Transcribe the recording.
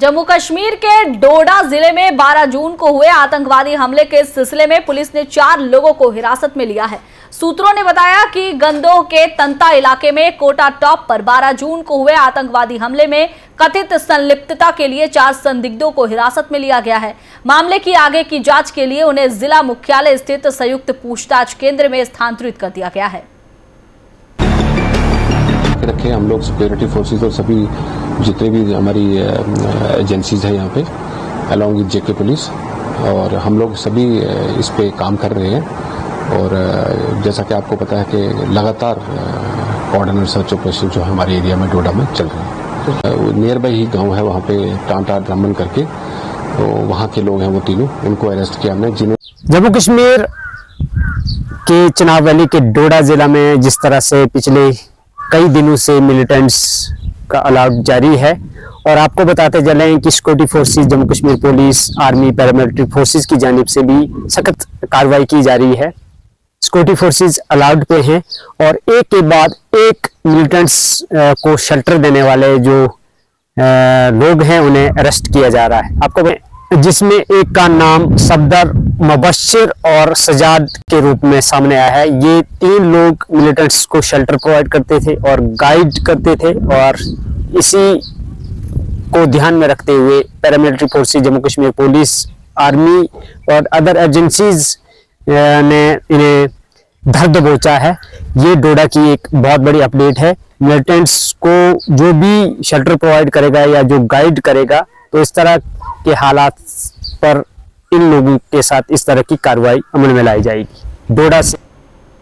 जम्मू कश्मीर के डोडा जिले में 12 जून को हुए आतंकवादी हमले के सिलसिले में पुलिस ने 4 लोगों को हिरासत में लिया है। सूत्रों ने बताया कि गंडोल के तंता इलाके में कोटा टॉप पर 12 जून को हुए आतंकवादी हमले में कथित संलिप्तता के लिए 4 संदिग्धों को हिरासत में लिया गया है। मामले की आगे की जांच के लिए उन्हें जिला मुख्यालय स्थित संयुक्त पूछताछ केंद्र में स्थानांतरित कर दिया गया है। रखे हम लोग सिक्योरिटी फोर्सेज और सभी जितने भी हमारी एजेंसीज हैं यहाँ पे अलॉन्ग विद जेके पुलिस, और हम लोग सभी इस पे काम कर रहे हैं। और जैसा कि आपको पता है कि लगातार कोऑर्डिनेट सर्च ऑपरेशन जो हमारे एरिया में डोडा में चल रहा है। नियर बाई ही गाँव है, वहाँ पे टांटा ड्रमन करके तो वहाँ के लोग हैं, वो तीनों उनको अरेस्ट किया हमने। जिन्होंने जम्मू कश्मीर के चिनाव वैली के डोडा जिला में जिस तरह से पिछले कई दिनों से मिलिटेंट्स का अलाव जारी है, और आपको बताते चलें कि security forces Jammu Kashmir police, army, paramilitary forces की जानिब से भी सख्त कार्रवाई की जा रही है। सिक्योरिटी फोर्सेज अलाउड पे हैं और एक के बाद एक मिलिटेंट्स को शेल्टर देने वाले जो लोग हैं उन्हें अरेस्ट किया जा रहा है। आपको जिसमें एक का नाम सफदर मुबशीर और सजाद के रूप में सामने आया है। ये 3 लोग मिलिटेंट्स को शेल्टर प्रोवाइड करते थे और गाइड करते थे, और इसी को ध्यान में रखते हुए paramilitary forces Jammu Kashmir police, army और अदर एजेंसीज ने इन्हें धर दबोचा है। ये डोडा की एक बहुत बड़ी अपडेट है। मिलिटेंट्स को जो भी शेल्टर प्रोवाइड करेगा या जो गाइड करेगा, तो इस तरह के हालात पर इन लोगों के साथ इस तरह की कार्रवाई अमल में लाई जाएगी। डोडा से